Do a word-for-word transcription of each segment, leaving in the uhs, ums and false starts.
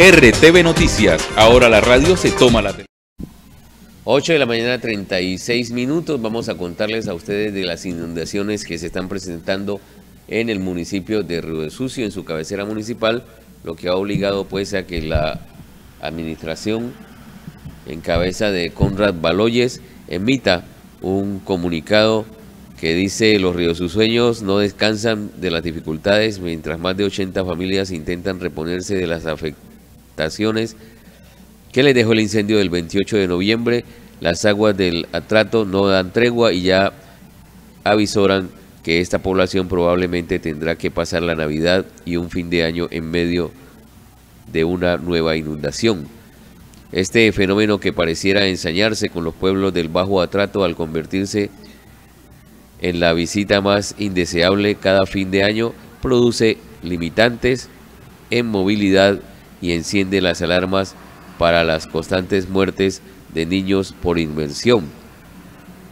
R T V Noticias, ahora la radio se toma la televisión. ocho de la mañana, treinta y seis minutos. Vamos a contarles a ustedes de las inundaciones que se están presentando en el municipio de Río de Sucio, en su cabecera municipal, lo que ha obligado pues a que la administración en cabeza de Conrad Baloyes emita un comunicado que dice: los riosuceños no descansan de las dificultades mientras más de ochenta familias intentan reponerse de las afectaciones que les dejó el incendio del veintiocho de noviembre. Las aguas del atrato no dan tregua y ya avisoran que esta población probablemente tendrá que pasar la Navidad y un fin de año en medio de una nueva inundación. Este fenómeno, que pareciera ensañarse con los pueblos del Bajo Atrato al convertirse en la visita más indeseable cada fin de año, produce limitantes en movilidad y enciende las alarmas para las constantes muertes de niños por inmersión.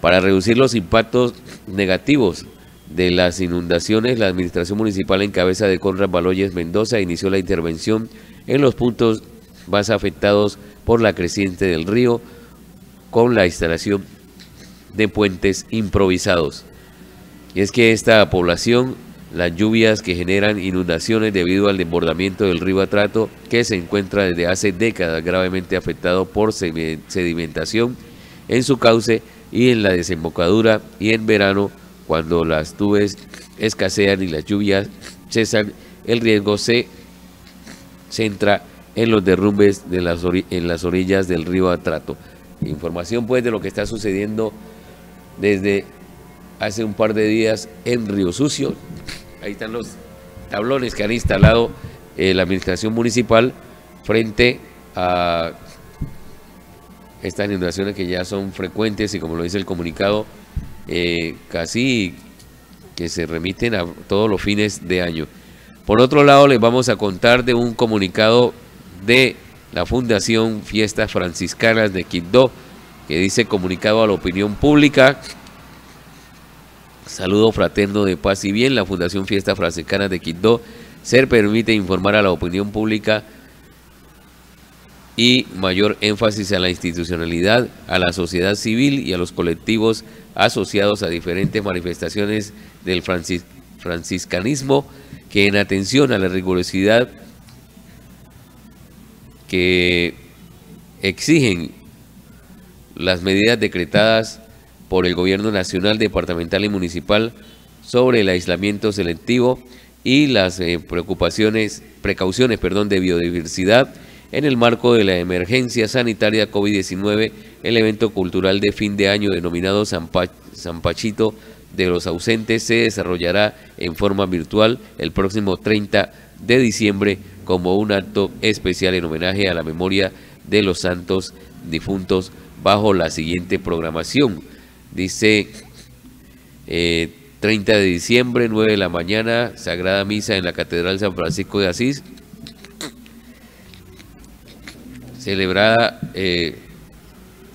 Para reducir los impactos negativos de las inundaciones, la administración municipal en cabeza de Conrad Baloyes Mendoza inició la intervención en los puntos más afectados por la creciente del río con la instalación de puentes improvisados. Y es que esta población, las lluvias que generan inundaciones debido al desbordamiento del río Atrato, que se encuentra desde hace décadas gravemente afectado por sedimentación en su cauce y en la desembocadura, y en verano, cuando las nubes escasean y las lluvias cesan, el riesgo se centra en los derrumbes de las en las orillas del río Atrato. Información pues de lo que está sucediendo desde hace un par de días en Río Sucio. Ahí están los tablones que han instalado eh, la administración municipal frente a estas inundaciones que ya son frecuentes y, como lo dice el comunicado, eh, casi que se remiten a todos los fines de año. Por otro lado, les vamos a contar de un comunicado de la Fundación Fiestas Franciscanas de Quibdó, que dice: comunicado a la opinión pública, saludo fraterno de paz y bien. La Fundación Fiestas Franciscanas de Quibdó se permite informar a la opinión pública y mayor énfasis a la institucionalidad, a la sociedad civil y a los colectivos asociados a diferentes manifestaciones del francis, franciscanismo, que en atención a la rigurosidad que exigen las medidas decretadas por el gobierno nacional, departamental y municipal sobre el aislamiento selectivo y las eh, preocupaciones, precauciones perdón, de biodiversidad en el marco de la emergencia sanitaria COVID diecinueve, el evento cultural de fin de año denominado San, pa San Pachito de los ausentes se desarrollará en forma virtual el próximo treinta de diciembre como un acto especial en homenaje a la memoria de los santos difuntos bajo la siguiente programación. Dice eh, treinta de diciembre, nueve de la mañana, Sagrada Misa en la Catedral San Francisco de Asís, celebrada eh,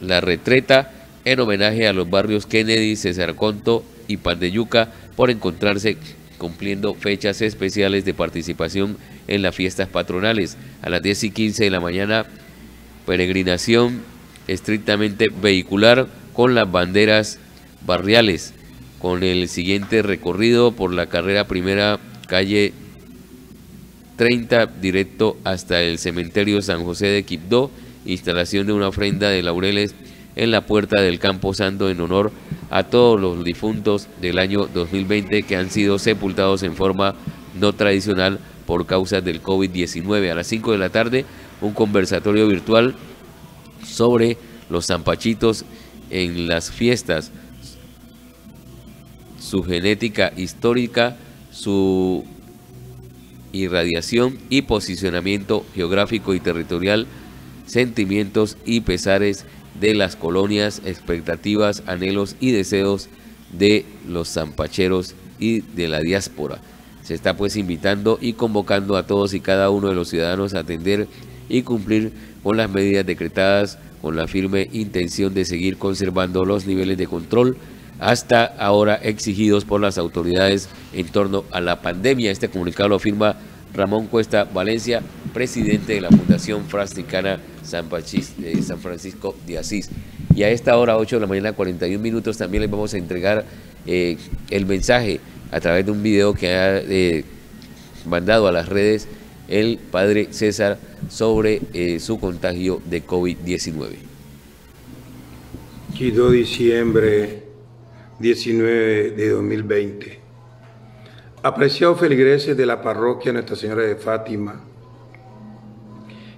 la retreta en homenaje a los barrios Kennedy, César Conto y Pandeyuca por encontrarse cumpliendo fechas especiales de participación en las fiestas patronales. A las diez y quince de la mañana, peregrinación estrictamente vehicular con las banderas barriales, con el siguiente recorrido por la carrera primera, calle treinta, directo hasta el cementerio San José de Quibdó, instalación de una ofrenda de laureles en la puerta del Campo Santo en honor a todos los difuntos del año dos mil veinte que han sido sepultados en forma no tradicional por causas del COVID diecinueve. A las cinco de la tarde, un conversatorio virtual sobre los zampachitos en las fiestas, su genética histórica, su irradiación y posicionamiento geográfico y territorial, sentimientos y pesares de las colonias, expectativas, anhelos y deseos de los zampacheros y de la diáspora. Se está pues invitando y convocando a todos y cada uno de los ciudadanos a atender y cumplir con las medidas decretadas, con la firme intención de seguir conservando los niveles de control hasta ahora exigidos por las autoridades en torno a la pandemia. Este comunicado lo firma Ramón Cuesta Valencia, presidente de la Fundación Franciscana San, Pachis, eh, San Francisco de Asís. Y a esta hora, ocho de la mañana, cuarenta y un minutos, también les vamos a entregar eh, el mensaje a través de un video que ha eh, mandado a las redes el Padre César sobre eh, su contagio de COVID diecinueve. quince de diciembre diecinueve de dos mil veinte. Apreciados feligreses de la parroquia Nuestra Señora de Fátima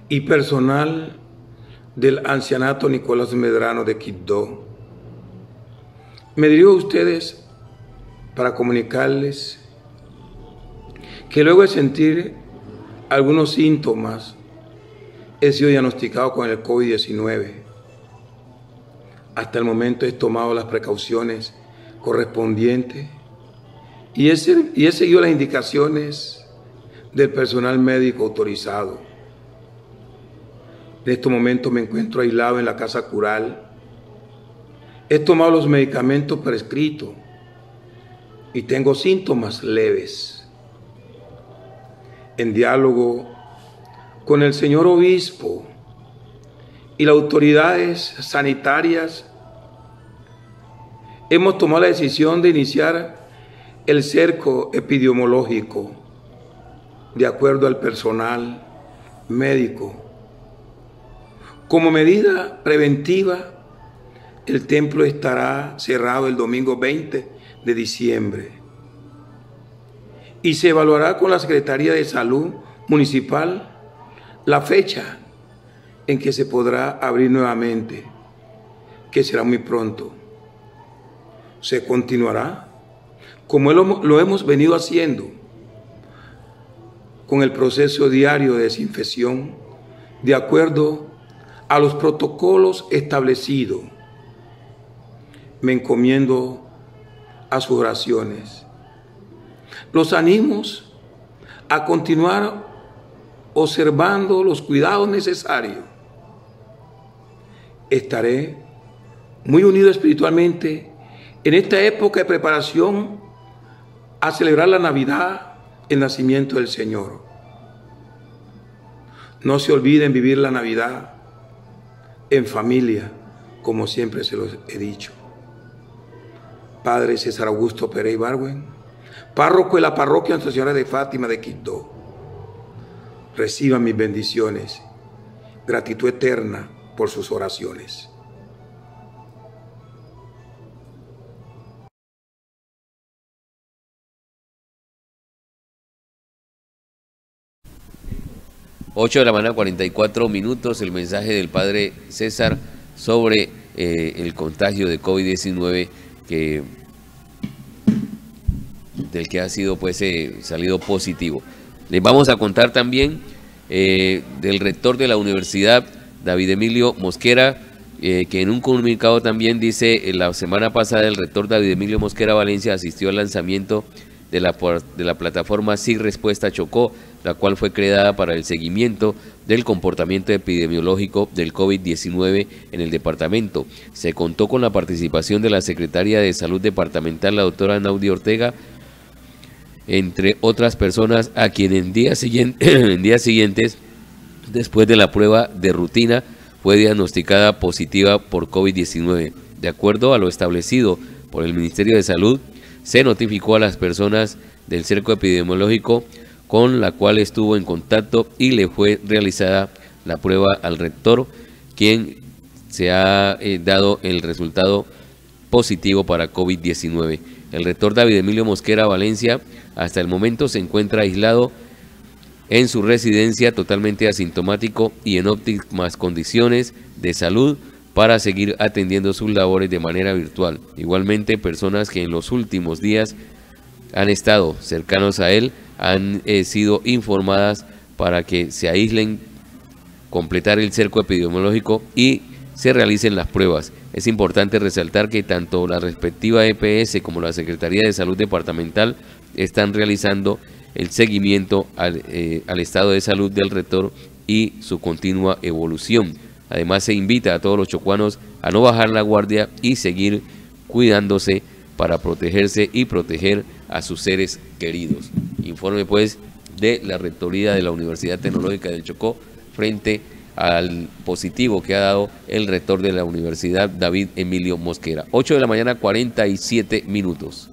y personal del ancianato Nicolás Medrano de Quibdó, me dirijo a ustedes para comunicarles que luego de sentir algunos síntomas he sido diagnosticado con el COVID diecinueve. Hasta el momento he tomado las precauciones correspondientes y he, y he seguido las indicaciones del personal médico autorizado. En este momento me encuentro aislado en la casa cural. He tomado los medicamentos prescritos y tengo síntomas leves. En diálogo con el señor obispo y las autoridades sanitarias, hemos tomado la decisión de iniciar el cerco epidemiológico de acuerdo al personal médico. Como medida preventiva, el templo estará cerrado el domingo veinte de diciembre y se evaluará con la Secretaría de Salud Municipal la fecha en que se podrá abrir nuevamente, que será muy pronto. Se continuará, como lo hemos venido haciendo, con el proceso diario de desinfección de acuerdo a los protocolos establecidos. Me encomiendo a sus oraciones. Los animos a continuar observando los cuidados necesarios. Estaré muy unido espiritualmente en esta época de preparación a celebrar la Navidad, el nacimiento del Señor. No se olviden vivir la Navidad en familia, como siempre se los he dicho. Padre César Augusto Perey Barwen, párroco de la parroquia Nuestra Señora de Fátima de Quibdó, reciban mis bendiciones, gratitud eterna por sus oraciones. ocho de la mañana, cuarenta y cuatro minutos, el mensaje del Padre César sobre eh, el contagio de COVID diecinueve que, del que ha sido pues eh, salido positivo. Les vamos a contar también eh, del rector de la universidad, David Emilio Mosquera, eh, que en un comunicado también dice, eh, la semana pasada el rector David Emilio Mosquera Valencia asistió al lanzamiento de la, de la plataforma Sí Respuesta Chocó, la cual fue creada para el seguimiento del comportamiento epidemiológico del COVID diecinueve en el departamento. Se contó con la participación de la Secretaria de Salud Departamental, la doctora Naudia Ortega, entre otras personas a quienes en días siguiente, en días siguientes, después de la prueba de rutina, fue diagnosticada positiva por COVID diecinueve. De acuerdo a lo establecido por el Ministerio de Salud, se notificó a las personas del cerco epidemiológico con la cual estuvo en contacto y le fue realizada la prueba al rector, quien se ha eh, dado el resultado positivo para COVID diecinueve. El rector David Emilio Mosquera Valencia hasta el momento se encuentra aislado en su residencia, totalmente asintomático y en óptimas condiciones de salud para seguir atendiendo sus labores de manera virtual. Igualmente, personas que en los últimos días han estado cercanos a él han eh, sido informadas para que se aíslen, completar el cerco epidemiológico y se realicen las pruebas. Es importante resaltar que tanto la respectiva E P S como la Secretaría de Salud Departamental están realizando el seguimiento al, eh, al estado de salud del rector y su continua evolución. Además, se invita a todos los chocuanos a no bajar la guardia y seguir cuidándose para protegerse y proteger a sus seres queridos. Informe pues de la Rectoría de la Universidad Tecnológica del Chocó frente al positivo que ha dado el rector de la universidad, David Emilio Mosquera. ocho de la mañana, cuarenta y siete minutos.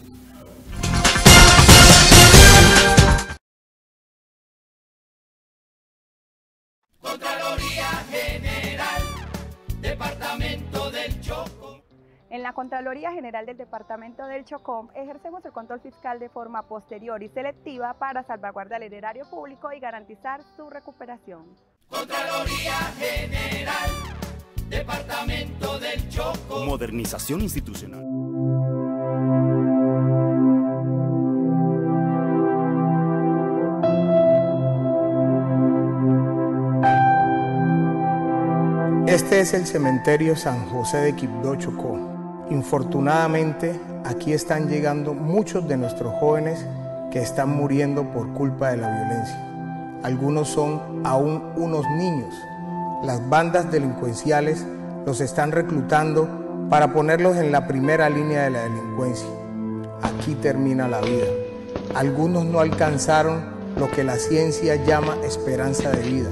Contraloría General, Departamento del Chocó. En la Contraloría General del Departamento del Chocó ejercemos el control fiscal de forma posterior y selectiva para salvaguardar el erario público y garantizar su recuperación. Contraloría General, Departamento del Chocó. Modernización institucional. Este es el cementerio San José de Quibdó, Chocó. Infortunadamente, aquí están llegando muchos de nuestros jóvenes que están muriendo por culpa de la violencia. Algunos son aún unos niños. Las bandas delincuenciales los están reclutando para ponerlos en la primera línea de la delincuencia. Aquí termina la vida. Algunos no alcanzaron lo que la ciencia llama esperanza de vida.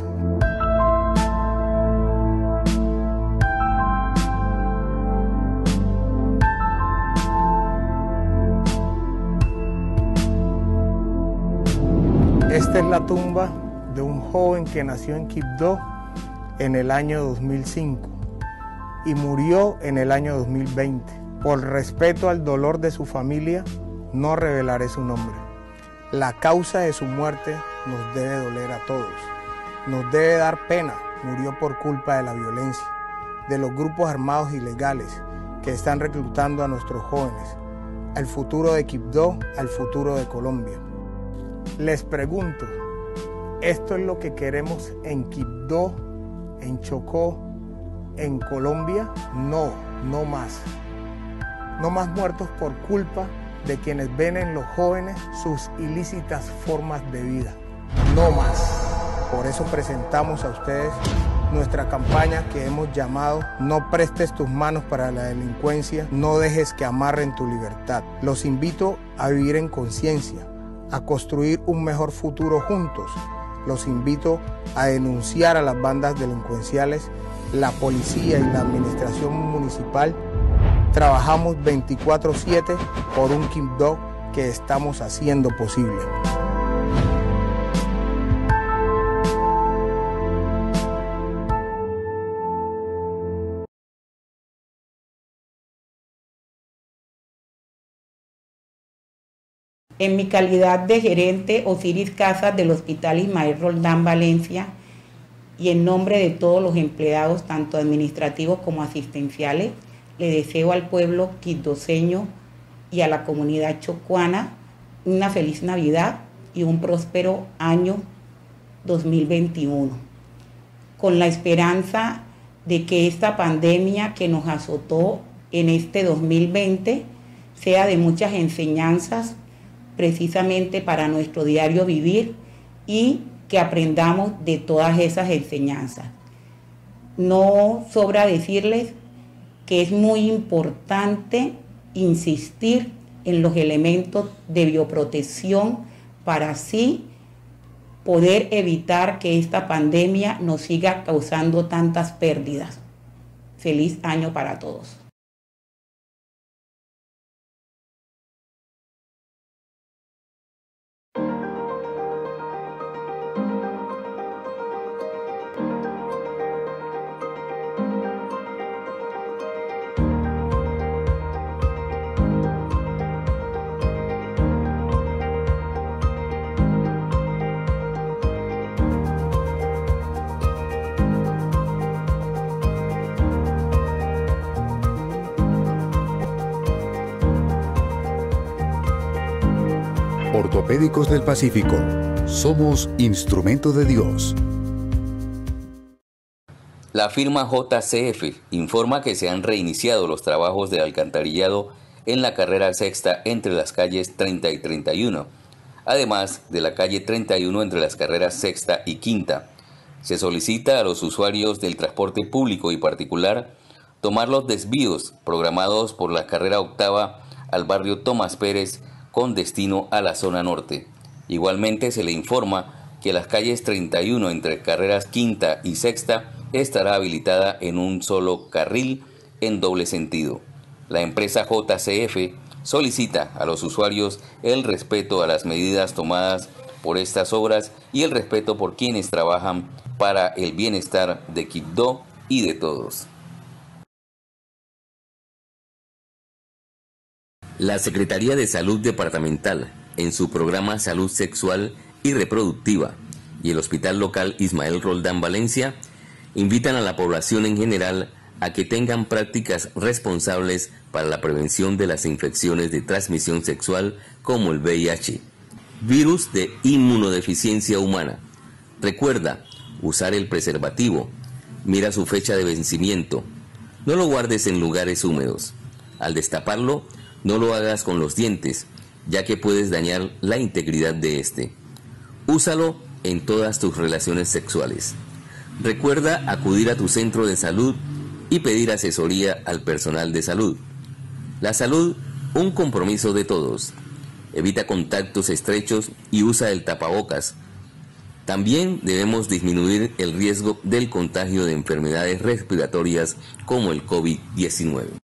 Esta es la tumba de un joven que nació en Quibdó en el año dos mil cinco y murió en el año dos mil veinte. Por respeto al dolor de su familia, no revelaré su nombre. La causa de su muerte nos debe doler a todos. Nos debe dar pena. Murió por culpa de la violencia, de los grupos armados ilegales que están reclutando a nuestros jóvenes, al futuro de Quibdó, al futuro de Colombia. Les pregunto, ¿esto es lo que queremos en Quibdó, en Chocó, en Colombia? No, no más. No más muertos por culpa de quienes ven en los jóvenes sus ilícitas formas de vida. No más. Por eso presentamos a ustedes nuestra campaña que hemos llamado No prestes tus manos para la delincuencia, no dejes que amarren tu libertad. Los invito a vivir en conciencia, a construir un mejor futuro juntos. Los invito a denunciar a las bandas delincuenciales, la policía y la administración municipal. Trabajamos veinticuatro siete por un Quibdó que estamos haciendo posible. En mi calidad de gerente Osiris Casas del Hospital Ismael Roldán Valencia y en nombre de todos los empleados, tanto administrativos como asistenciales, le deseo al pueblo quibdoseño y a la comunidad chocuana una feliz Navidad y un próspero año dos mil veintiuno. Con la esperanza de que esta pandemia que nos azotó en este dos mil veinte sea de muchas enseñanzas precisamente para nuestro diario vivir y que aprendamos de todas esas enseñanzas. No sobra decirles que es muy importante insistir en los elementos de bioprotección para así poder evitar que esta pandemia nos siga causando tantas pérdidas. Feliz año para todos. Ortopédicos del Pacífico, somos instrumento de Dios. La firma J C F informa que se han reiniciado los trabajos de alcantarillado en la carrera sexta entre las calles treinta y treinta y uno, además de la calle treinta y uno entre las carreras sexta y quinta. Se solicita a los usuarios del transporte público y particular tomar los desvíos programados por la carrera octava al barrio Tomás Pérez, con destino a la zona norte. Igualmente se le informa que las calles treinta y uno entre carreras quinta y sexta estará habilitada en un solo carril en doble sentido. La empresa J C F solicita a los usuarios el respeto a las medidas tomadas por estas obras y el respeto por quienes trabajan para el bienestar de Quibdó y de todos. La Secretaría de Salud Departamental, en su programa Salud Sexual y Reproductiva, y el Hospital Local Ismael Roldán Valencia, invitan a la población en general a que tengan prácticas responsables para la prevención de las infecciones de transmisión sexual como el V I H, virus de inmunodeficiencia humana. Recuerda usar el preservativo, mira su fecha de vencimiento, no lo guardes en lugares húmedos, al destaparlo no lo hagas con los dientes, ya que puedes dañar la integridad de este. Úsalo en todas tus relaciones sexuales. Recuerda acudir a tu centro de salud y pedir asesoría al personal de salud. La salud, un compromiso de todos. Evita contactos estrechos y usa el tapabocas. También debemos disminuir el riesgo del contagio de enfermedades respiratorias como el COVID diecinueve.